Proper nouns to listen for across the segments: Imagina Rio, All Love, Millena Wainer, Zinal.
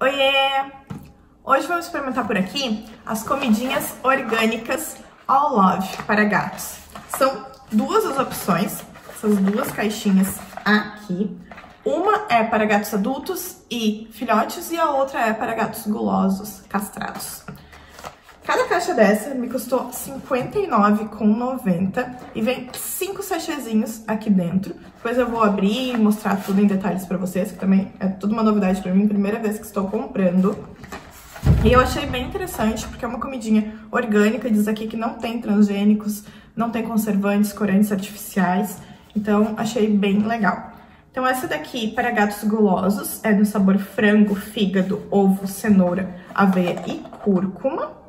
Oiê! Hoje vamos experimentar por aqui as comidinhas orgânicas All Love para gatos. São duas as opções, essas duas caixinhas aqui. Uma é para gatos adultos e filhotes e a outra é para gatos gulosos castrados. Cada caixa dessa me custou R$ 59,90 e vem 5 sachêzinhos aqui dentro. Depois eu vou abrir e mostrar tudo em detalhes pra vocês, que também é tudo uma novidade pra mim, primeira vez que estou comprando. E eu achei bem interessante, porque é uma comidinha orgânica, diz aqui que não tem transgênicos, não tem conservantes, corantes artificiais, então achei bem legal. Então essa daqui para gatos gulosos é no sabor frango, fígado, ovo, cenoura, aveia e cúrcuma.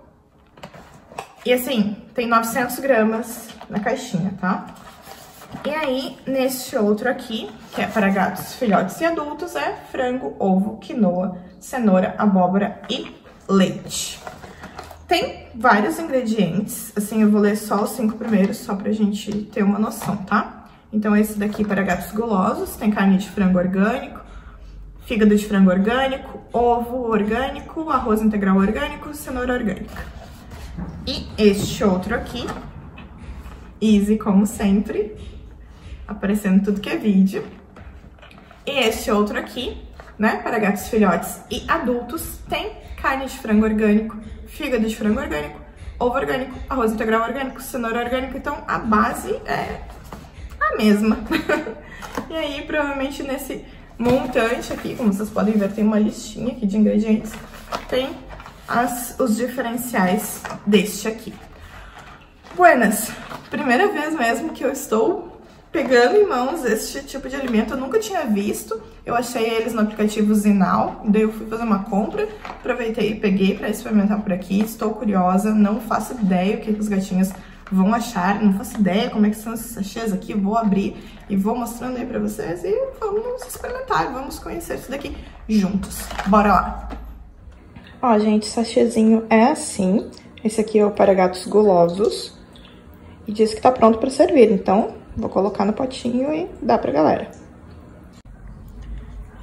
E assim, tem 900 gramas na caixinha, tá? E aí, neste outro aqui, que é para gatos, filhotes e adultos, é frango, ovo, quinoa, cenoura, abóbora e leite. Tem vários ingredientes, assim, eu vou ler só os 5 primeiros, só pra gente ter uma noção, tá? Então, esse daqui para gatos gulosos, tem carne de frango orgânico, fígado de frango orgânico, ovo orgânico, arroz integral orgânico, cenoura orgânica. E este outro aqui, easy como sempre, aparecendo tudo que é vídeo. E este outro aqui, né, para gatos, filhotes e adultos, tem carne de frango orgânico, fígado de frango orgânico, ovo orgânico, arroz integral orgânico, cenoura orgânica, então a base é a mesma. E aí, provavelmente nesse montante aqui, como vocês podem ver, tem uma listinha aqui de ingredientes, tem os diferenciais deste aqui. Buenas! Primeira vez mesmo que eu estou pegando em mãos este tipo de alimento, eu nunca tinha visto. Eu achei eles no aplicativo Zinal, daí eu fui fazer uma compra, aproveitei e peguei para experimentar por aqui. Estou curiosa, não faço ideia o que os gatinhos vão achar, não faço ideia como é que são esses sachês aqui. Vou abrir e vou mostrando aí para vocês e vamos experimentar, vamos conhecer isso daqui juntos. Bora lá! Ó, gente, sachêzinho é assim. Esse aqui é o para gatos gulosos. E diz que tá pronto pra servir, então vou colocar no potinho e dar pra galera.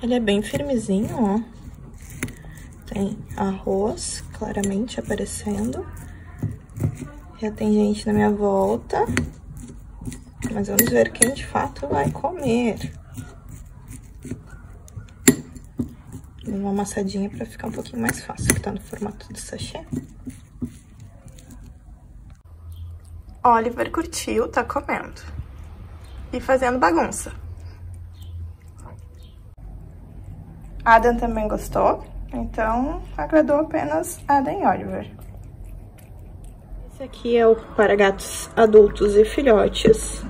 Ele é bem firmezinho, ó. Tem arroz, claramente aparecendo. Já tem gente na minha volta. Mas vamos ver quem de fato vai comer. Uma amassadinha pra ficar um pouquinho mais fácil, que tá no formato de sachê. Oliver curtiu, tá comendo. E fazendo bagunça. Adam também gostou, então agradou apenas Adam e Oliver. Esse aqui é o para gatos adultos e filhotes.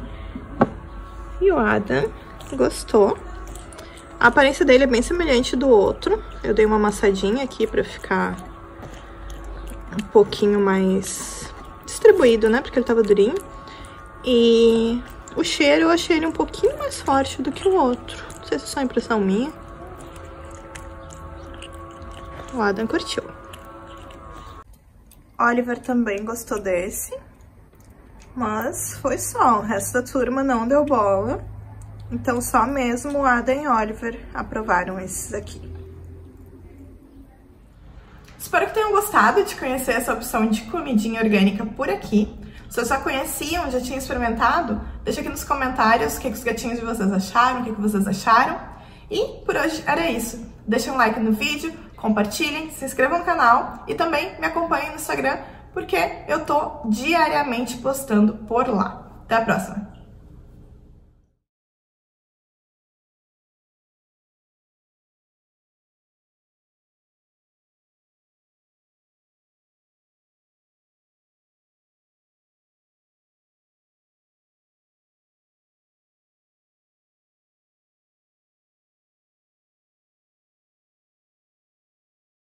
E o Adam gostou. A aparência dele é bem semelhante do outro. Eu dei uma amassadinha aqui pra ficar um pouquinho mais distribuído, né? Porque ele tava durinho. E o cheiro eu achei ele um pouquinho mais forte do que o outro. Não sei se é só impressão minha. O Adam curtiu. Oliver também gostou desse. Mas foi só. O resto da turma não deu bola. Então, só mesmo Adam e Oliver aprovaram esses aqui. Espero que tenham gostado de conhecer essa opção de comidinha orgânica por aqui. Se vocês já conheciam, já tinham experimentado, deixa aqui nos comentários o que os gatinhos de vocês acharam, o que vocês acharam. E por hoje era isso. Deixem um like no vídeo, compartilhem, se inscrevam no canal e também me acompanhem no Instagram, porque eu tô diariamente postando por lá. Até a próxima!